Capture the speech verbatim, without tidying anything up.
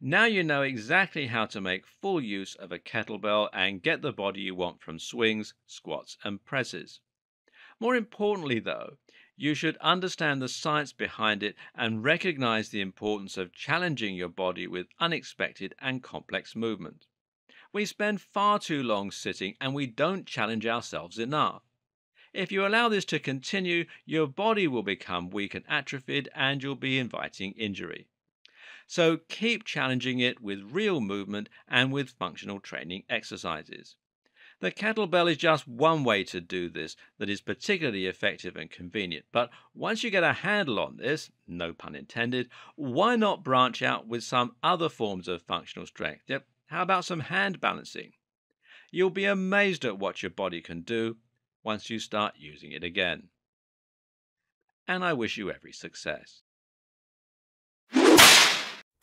Now you know exactly how to make full use of a kettlebell and get the body you want from swings, squats and presses. More importantly though, you should understand the science behind it and recognize the importance of challenging your body with unexpected and complex movement. We spend far too long sitting and we don't challenge ourselves enough. If you allow this to continue, your body will become weak and atrophied and you'll be inviting injury. So keep challenging it with real movement and with functional training exercises. The kettlebell is just one way to do this that is particularly effective and convenient. But once you get a handle on this, no pun intended, why not branch out with some other forms of functional strength? Yep, how about some hand balancing? You'll be amazed at what your body can do once you start using it again. And I wish you every success.